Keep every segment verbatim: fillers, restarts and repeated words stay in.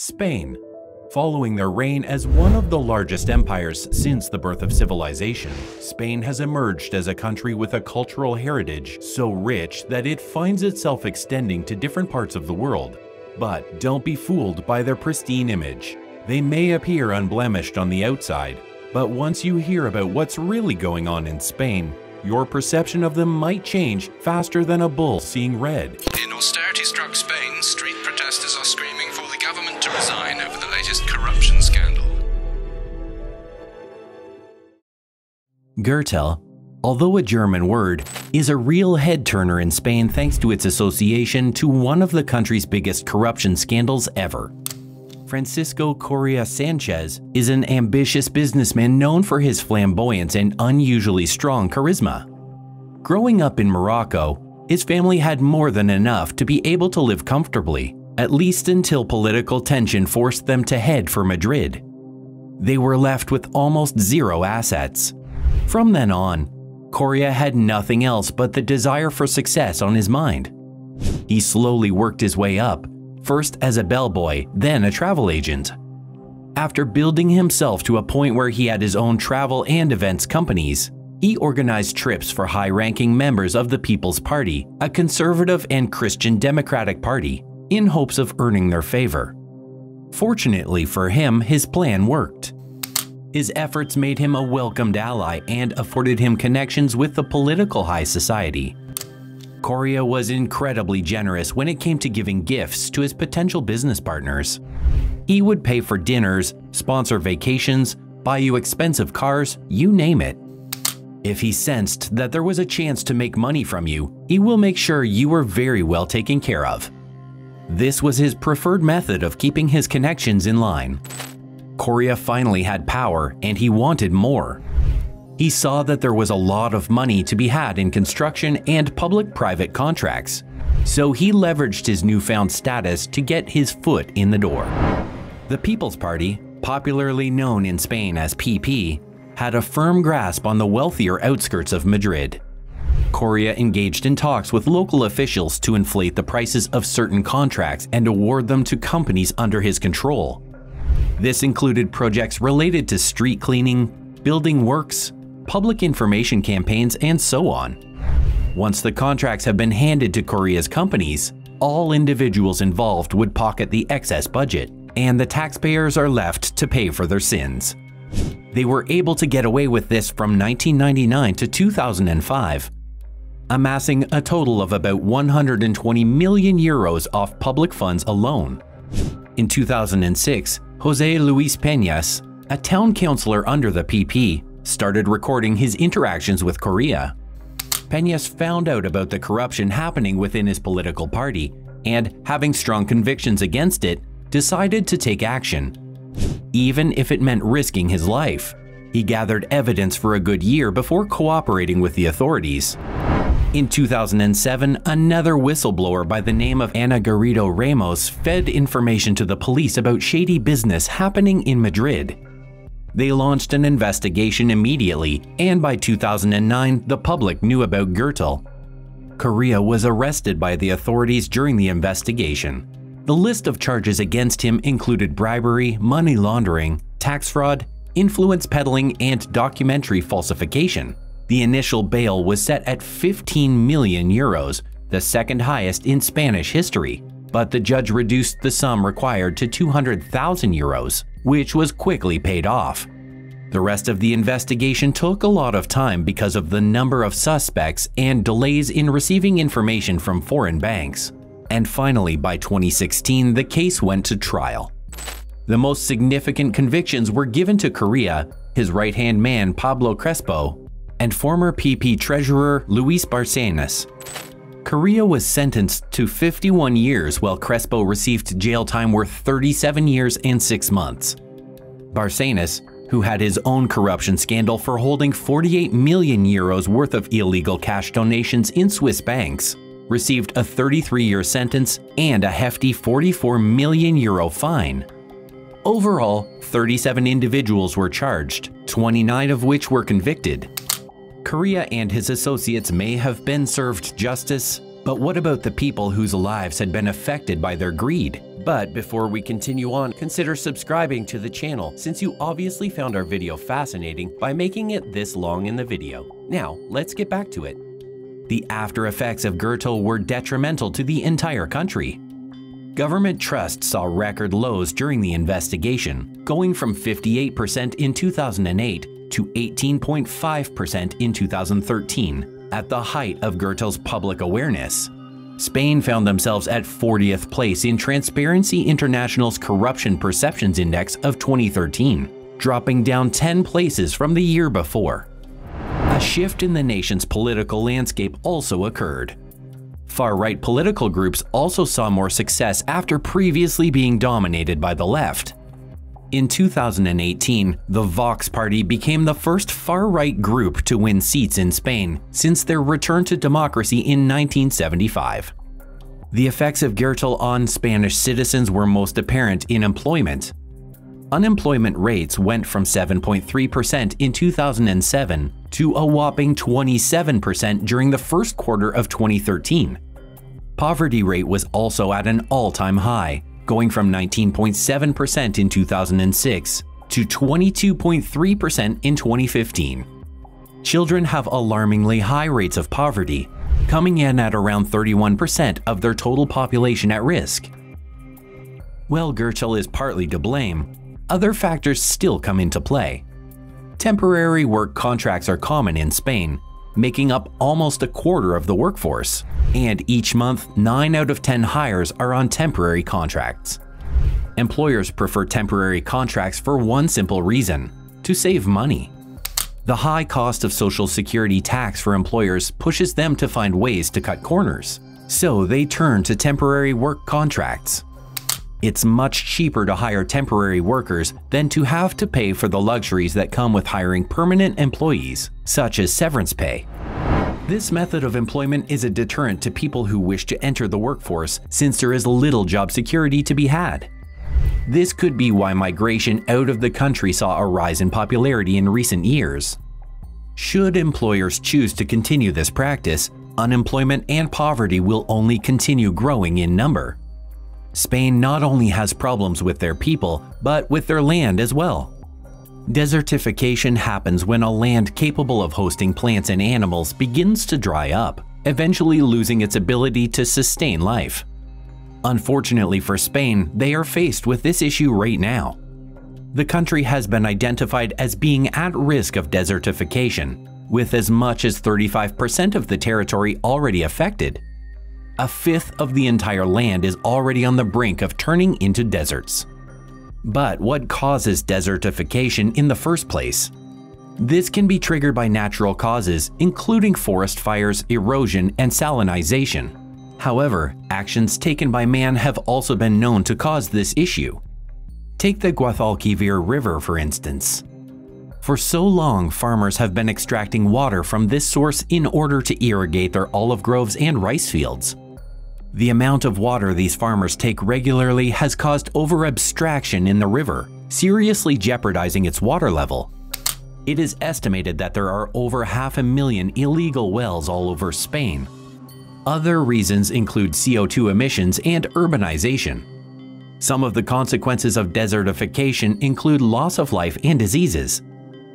Spain, following their reign as one of the largest empires since the birth of civilization, Spain has emerged as a country with a cultural heritage so rich that it finds itself extending to different parts of the world. But don't be fooled by their pristine image. They may appear unblemished on the outside, but once you hear about what's really going on in Spain, your perception of them might change faster than a bull seeing red. In austerity-struck Spain, street protesters are screaming for the government to resign over the latest corruption scandal. Gürtel, although a German word, is a real head-turner in Spain thanks to its association to one of the country's biggest corruption scandals ever. Francisco Correa Sanchez is an ambitious businessman known for his flamboyance and unusually strong charisma. Growing up in Morocco, his family had more than enough to be able to live comfortably, at least until political tension forced them to head for Madrid. They were left with almost zero assets. From then on, Correa had nothing else but the desire for success on his mind. He slowly worked his way up, first as a bellboy, then a travel agent. After building himself to a point where he had his own travel and events companies, he organized trips for high-ranking members of the People's Party, a conservative and Christian democratic party, in hopes of earning their favor. Fortunately for him, his plan worked. His efforts made him a welcomed ally and afforded him connections with the political high society. Correa was incredibly generous when it came to giving gifts to his potential business partners. He would pay for dinners, sponsor vacations, buy you expensive cars, you name it. If he sensed that there was a chance to make money from you, he will make sure you were very well taken care of. This was his preferred method of keeping his connections in line. Correa finally had power and he wanted more. He saw that there was a lot of money to be had in construction and public-private contracts, so he leveraged his newfound status to get his foot in the door. The People's Party, popularly known in Spain as P P, had a firm grasp on the wealthier outskirts of Madrid. Correa engaged in talks with local officials to inflate the prices of certain contracts and award them to companies under his control. This included projects related to street cleaning, building works, public information campaigns, and so on. Once the contracts have been handed to Correa's companies, all individuals involved would pocket the excess budget, and the taxpayers are left to pay for their sins. They were able to get away with this from nineteen ninety-nine to two thousand five, amassing a total of about one hundred twenty million euros off public funds alone. In two thousand six, Jose Luis Peñas, a town councillor under the P P, started recording his interactions with Correa. Peñas found out about the corruption happening within his political party and, having strong convictions against it, decided to take action. Even if it meant risking his life, he gathered evidence for a good year before cooperating with the authorities. In two thousand seven, another whistleblower by the name of Ana Garrido Ramos fed information to the police about shady business happening in Madrid. They launched an investigation immediately, and by two thousand nine, the public knew about Gürtel. Correa was arrested by the authorities during the investigation. The list of charges against him included bribery, money laundering, tax fraud, influence peddling, and documentary falsification. The initial bail was set at fifteen million euros, the second highest in Spanish history, but the judge reduced the sum required to two hundred thousand euros, which was quickly paid off. The rest of the investigation took a lot of time because of the number of suspects and delays in receiving information from foreign banks. And finally, by twenty sixteen, the case went to trial. The most significant convictions were given to Correa, his right-hand man Pablo Crespo, and former P P treasurer Luis Bárcenas. Correa was sentenced to fifty-one years while Crespo received jail time worth thirty-seven years and six months. Bárcenas, who had his own corruption scandal for holding forty-eight million euros worth of illegal cash donations in Swiss banks, received a thirty-three year sentence and a hefty forty-four million euro fine. Overall, thirty-seven individuals were charged, twenty-nine of which were convicted. Correa and his associates may have been served justice, But what about the people whose lives had been affected by their greed? But before we continue on, consider subscribing to the channel since you obviously found our video fascinating by making it this long in the video. Now, let's get back to it. The after effects of Gürtel were detrimental to the entire country. Government trust saw record lows during the investigation, going from fifty-eight percent in two thousand eight to eighteen point five percent in two thousand thirteen, at the height of Gürtel's public awareness. Spain found themselves at fortieth place in Transparency International's Corruption Perceptions Index of twenty thirteen, dropping down ten places from the year before. A shift in the nation's political landscape also occurred. Far-right political groups also saw more success after previously being dominated by the left. In two thousand eighteen, the Vox Party became the first far-right group to win seats in Spain since their return to democracy in nineteen seventy-five. The effects of Gürtel on Spanish citizens were most apparent in employment. Unemployment rates went from seven point three percent in two thousand seven to a whopping twenty-seven percent during the first quarter of twenty thirteen. Poverty rate was also at an all-time high, going from nineteen point seven percent in two thousand six to twenty-two point three percent in twenty fifteen. Children have alarmingly high rates of poverty, coming in at around thirty-one percent of their total population at risk. Well, Gürtel is partly to blame. Other factors still come into play. Temporary work contracts are common in Spain, making up almost a quarter of the workforce, and each month nine out of ten hires are on temporary contracts. Employers prefer temporary contracts for one simple reason: to save money. The high cost of Social Security tax for employers pushes them to find ways to cut corners, so they turn to temporary work contracts. It's much cheaper to hire temporary workers than to have to pay for the luxuries that come with hiring permanent employees, such as severance pay. This method of employment is a deterrent to people who wish to enter the workforce since there is little job security to be had. This could be why migration out of the country saw a rise in popularity in recent years. Should employers choose to continue this practice, unemployment and poverty will only continue growing in number. Spain not only has problems with their people, but with their land as well. Desertification happens when a land capable of hosting plants and animals begins to dry up, eventually losing its ability to sustain life. Unfortunately for Spain, they are faced with this issue right now. The country has been identified as being at risk of desertification, with as much as thirty-five percent of the territory already affected. A fifth of the entire land is already on the brink of turning into deserts. But what causes desertification in the first place? This can be triggered by natural causes, including forest fires, erosion, and salinization. However, actions taken by man have also been known to cause this issue. Take the Guadalquivir River, for instance. For so long, farmers have been extracting water from this source in order to irrigate their olive groves and rice fields. The amount of water these farmers take regularly has caused over-abstraction in the river, seriously jeopardizing its water level. It is estimated that there are over half a million illegal wells all over Spain. Other reasons include C O two emissions and urbanization. Some of the consequences of desertification include loss of life and diseases.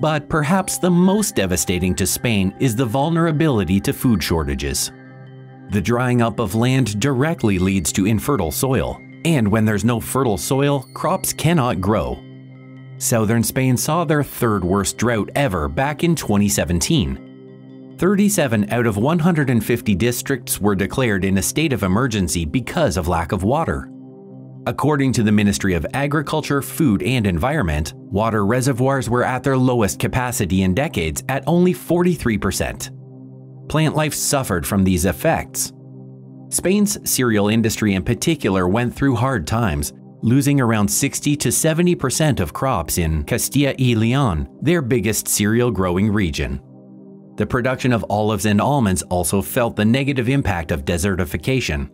But perhaps the most devastating to Spain is the vulnerability to food shortages. The drying up of land directly leads to infertile soil, and when there's no fertile soil, crops cannot grow. Southern Spain saw their third worst drought ever back in twenty seventeen. thirty-seven out of one hundred fifty districts were declared in a state of emergency because of lack of water. According to the Ministry of Agriculture, Food and Environment, water reservoirs were at their lowest capacity in decades at only forty-three percent. Plant life suffered from these effects. Spain's cereal industry in particular went through hard times, losing around sixty to seventy percent of crops in Castilla y León, their biggest cereal growing region. The production of olives and almonds also felt the negative impact of desertification.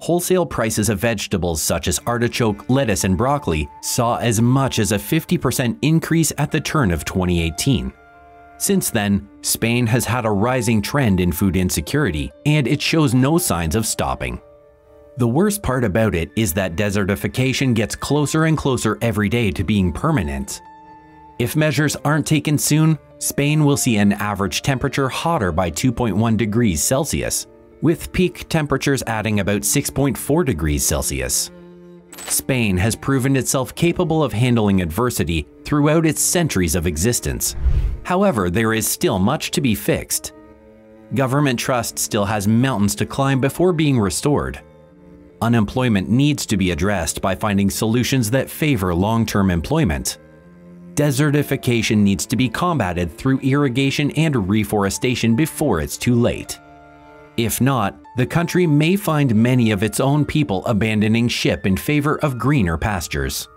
Wholesale prices of vegetables such as artichoke, lettuce, and broccoli saw as much as a fifty percent increase at the turn of twenty eighteen. Since then, Spain has had a rising trend in food insecurity, and it shows no signs of stopping. The worst part about it is that desertification gets closer and closer every day to being permanent. If measures aren't taken soon, Spain will see an average temperature hotter by two point one degrees Celsius, with peak temperatures adding about six point four degrees Celsius. Spain has proven itself capable of handling adversity throughout its centuries of existence. However, there is still much to be fixed. Government trust still has mountains to climb before being restored. Unemployment needs to be addressed by finding solutions that favor long-term employment. Desertification needs to be combated through irrigation and reforestation before it's too late. If not, the country may find many of its own people abandoning ship in favor of greener pastures.